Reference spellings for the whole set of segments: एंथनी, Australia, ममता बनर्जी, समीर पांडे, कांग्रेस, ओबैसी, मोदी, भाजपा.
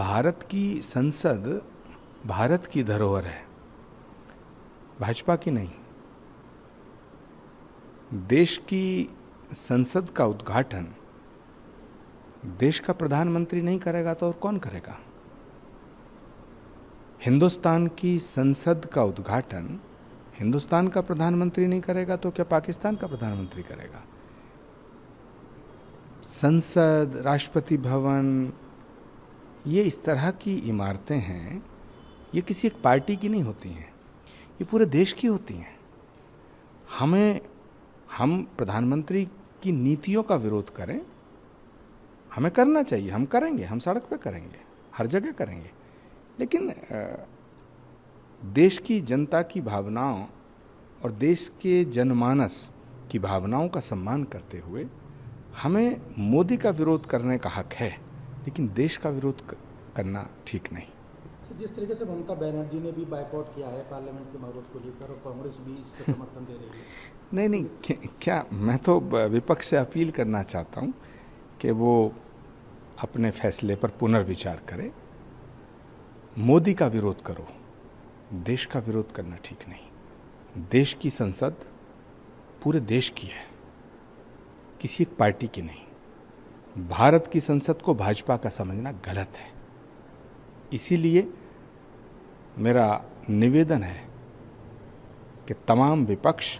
भारत की संसद भारत की धरोहर है, भाजपा की नहीं। देश की संसद का उद्घाटन देश का प्रधानमंत्री नहीं करेगा तो और कौन करेगा। हिंदुस्तान की संसद का उद्घाटन हिंदुस्तान का प्रधानमंत्री नहीं करेगा तो क्या पाकिस्तान का प्रधानमंत्री करेगा। संसद, राष्ट्रपति भवन, ये इस तरह की इमारतें हैं, ये किसी एक पार्टी की नहीं होती हैं, ये पूरे देश की होती हैं। हम प्रधानमंत्री की नीतियों का विरोध करें, हमें करना चाहिए, हम करेंगे, हम सड़क पे करेंगे, हर जगह करेंगे, लेकिन देश की जनता की भावनाओं और देश के जनमानस की भावनाओं का सम्मान करते हुए हमें मोदी का विरोध करने का हक है, लेकिन देश का विरोध करना ठीक नहीं। जिस तरीके से ममता बनर्जी ने भी बायकॉट किया है पार्लियामेंट के मरोड़ को लेकर और कांग्रेस भी इसका समर्थन दे रही है। नहीं, मैं तो विपक्ष से अपील करना चाहता हूं कि वो अपने फैसले पर पुनर्विचार करे। मोदी का विरोध करो, देश का विरोध करना ठीक नहीं। देश की संसद पूरे देश की है, किसी एक पार्टी की नहीं। भारत की संसद को भाजपा का समझना गलत है। इसीलिए मेरा निवेदन है कि तमाम विपक्ष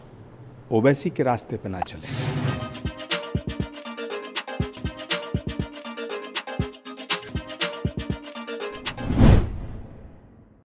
ओबैसी के रास्ते पर ना चले।